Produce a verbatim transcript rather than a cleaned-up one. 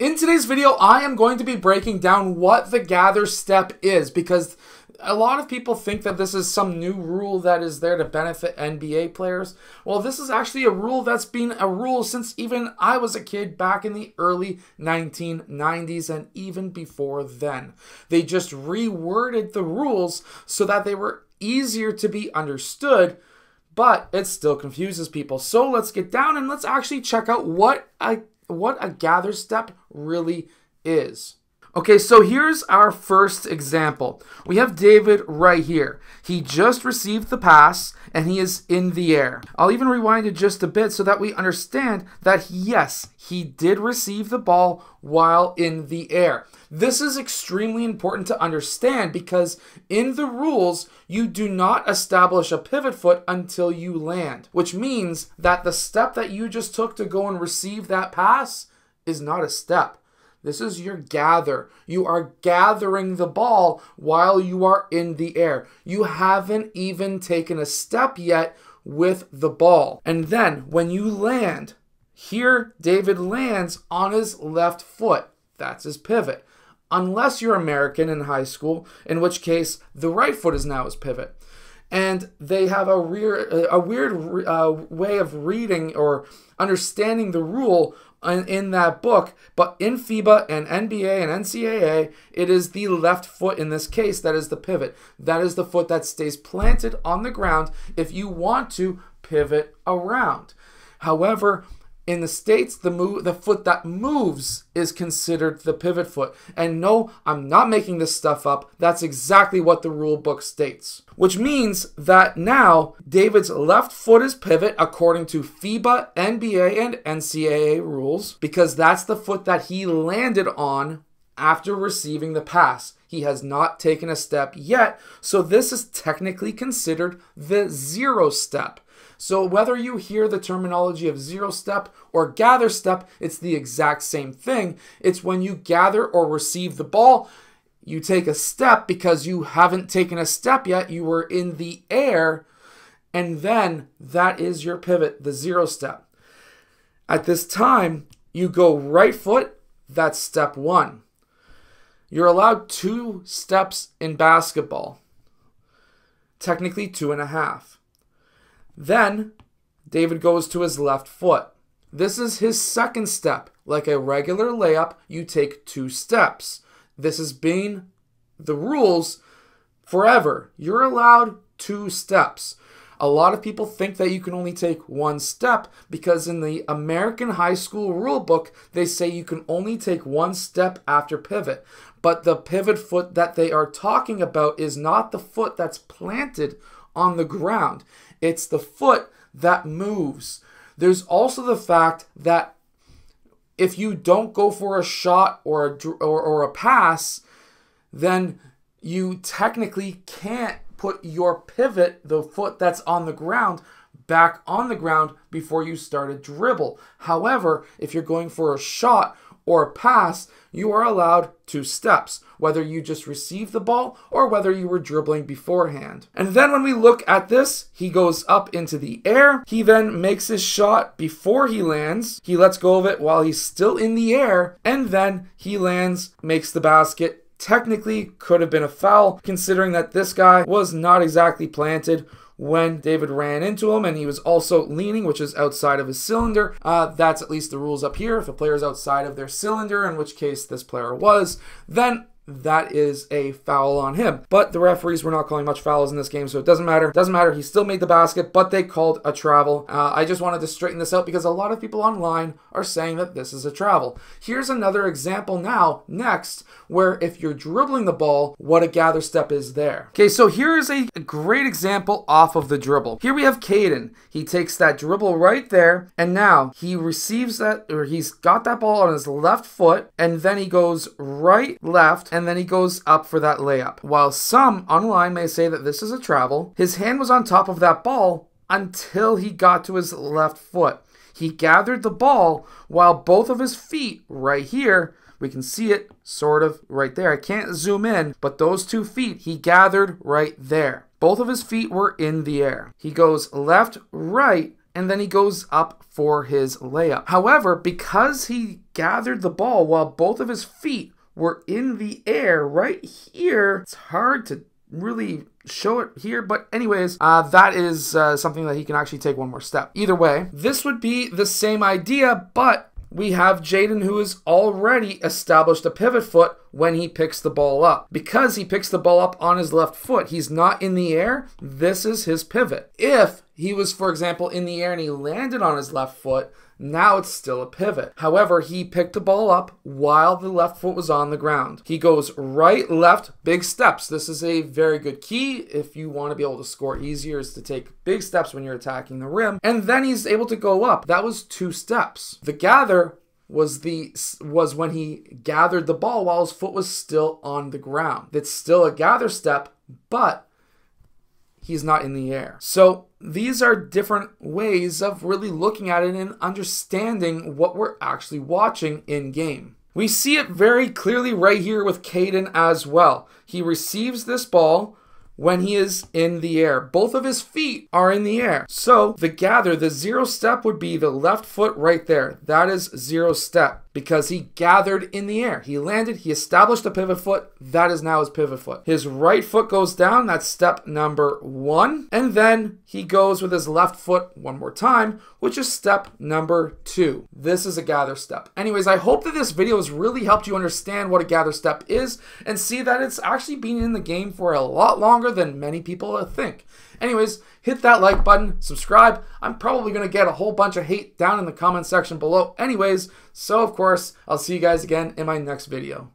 In today's video, I am going to be breaking down what the gather step is, because a lot of people think that this is some new rule that is there to benefit N B A players. Well, this is actually a rule that's been a rule since even I was a kid back in the early nineteen nineties and even before then. They just reworded the rules so that they were easier to be understood, but it still confuses people. So let's get down and let's actually check out what I what a gather step really is. Okay, so here's our first example. We have David right here. He just received the pass and he is in the air. I'll even rewind it just a bit so that we understand that yes, he did receive the ball while in the air. This is extremely important to understand because in the rules, you do not establish a pivot foot until you land, which means that the step that you just took to go and receive that pass is not a step. This is your gather. You are gathering the ball while you are in the air. You haven't even taken a step yet with the ball. And then when you land, here David lands on his left foot. That's his pivot. Unless you're American in high school, in which case the right foot is now his pivot. And they have a, rear, a weird uh, way of reading or understanding the rule in, in that book. But in FIBA and N B A and N C double A, it is the left foot in this case that is the pivot. That is the foot that stays planted on the ground if you want to pivot around. However, in the States, the move, the foot that moves is considered the pivot foot. And no, I'm not making this stuff up. That's exactly what the rule book states. Which means that now David's left foot is pivot according to FIBA, N B A, and N C double A rules, because that's the foot that he landed on after receiving the pass. He has not taken a step yet, so this is technically considered the zero step. So whether you hear the terminology of zero step or gather step, it's the exact same thing. It's when you gather or receive the ball, you take a step because you haven't taken a step yet. You were in the air, and then that is your pivot, the zero step. At this time, you go right foot, that's step one. You're allowed two steps in basketball, technically two and a half. Then David goes to his left foot. This is his second step. Like a regular layup, you take two steps. This has been the rules forever. You're allowed two steps. A lot of people think that you can only take one step because in the American high school rule book, they say you can only take one step after pivot. But the pivot foot that they are talking about is not the foot that's planted on the ground. It's the foot that moves. There's also the fact that if you don't go for a shot or a, or, or a pass, then you technically can't put your pivot, the foot that's on the ground, back on the ground before you start a dribble. However, if you're going for a shot or a pass, you are allowed two steps, whether you just received the ball or whether you were dribbling beforehand. And then when we look at this, he goes up into the air. He then makes his shot before he lands. He lets go of it while he's still in the air, and then he lands, makes the basket. Technically could have been a foul, considering that this guy was not exactly planted when David ran into him, and he was also leaning, which is outside of his cylinder. Uh, that's at least the rules up here. If a player is outside of their cylinder, in which case this player was, then that is a foul on him. But the referees were not calling much fouls in this game, so it doesn't matter. Doesn't matter. He still made the basket, but they called a travel. Uh, I just wanted to straighten this out because a lot of people online are saying that this is a travel. Here's another example now, next, where if you're dribbling the ball, what a gather step is there. Okay, so here is a great example off of the dribble. Here we have Caden. He takes that dribble right there, and now he receives that, or he's got that ball on his left foot, and then he goes right, left, and then he goes up for that layup. While some online may say that this is a travel, his hand was on top of that ball until he got to his left foot. He gathered the ball while both of his feet right here, we can see it sort of right there. I can't zoom in, but those two feet he gathered right there. Both of his feet were in the air. He goes left, right, and then he goes up for his layup. However, because he gathered the ball while both of his feet were in the air right here, it's hard to really show it here, but anyways, uh, that is uh, something that he can actually take one more step. Either way, this would be the same idea, but we have Jaden, who has already established a pivot foot when he picks the ball up. Because he picks the ball up on his left foot, he's not in the air, this is his pivot. If he was, for example, in the air and he landed on his left foot, now it's still a pivot. However, he picked the ball up while the left foot was on the ground. He goes right, left, big steps. This is a very good key if you want to be able to score easier, is to take big steps when you're attacking the rim. And then he's able to go up. That was two steps. The gather was the was when he gathered the ball while his foot was still on the ground. That's still a gather step, but he's not in the air. So these are different ways of really looking at it and understanding what we're actually watching in game. We see it very clearly right here with Caden as well. He receives this ball when he is in the air. Both of his feet are in the air. So the gather, the zero step would be the left foot right there. That is zero step because he gathered in the air. He landed, he established a pivot foot. That is now his pivot foot. His right foot goes down. That's step number one. And then he goes with his left foot one more time, which is step number two. This is a gather step. Anyways, I hope that this video has really helped you understand what a gather step is and see that it's actually been in the game for a lot longer than many people think. Anyways, hit that like button, subscribe. I'm probably going to get a whole bunch of hate down in the comment section below anyways. So of course, I'll see you guys again in my next video.